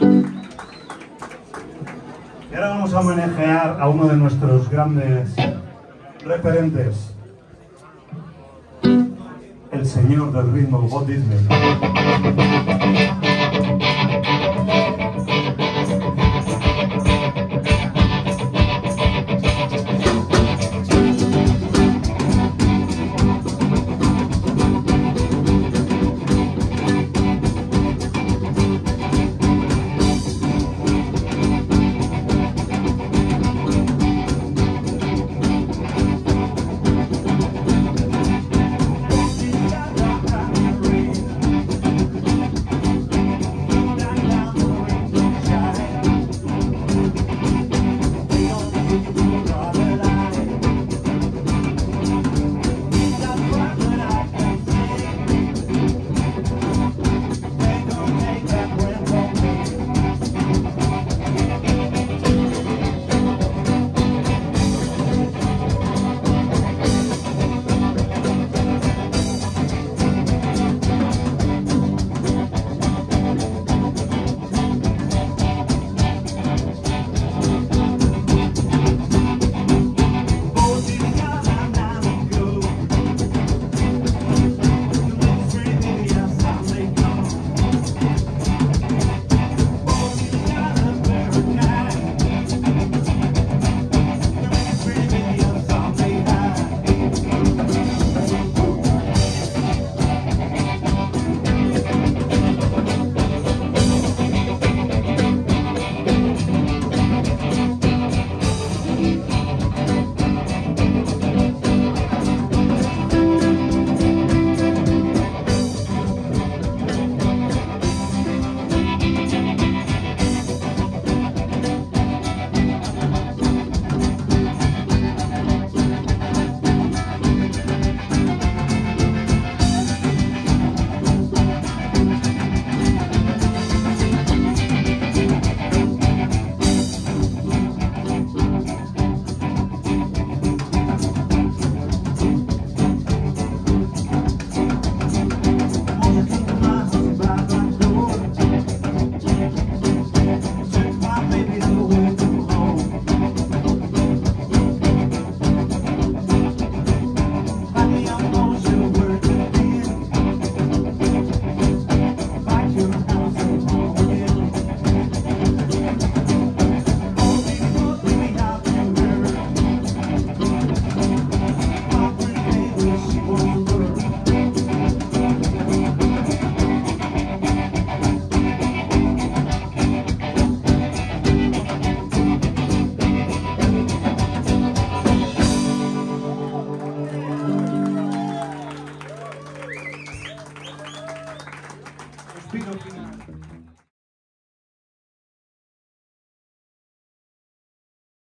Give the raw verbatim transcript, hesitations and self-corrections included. Y ahora vamos a homenajear a uno de nuestros grandes referentes, el señor del ritmo, Walt Disney.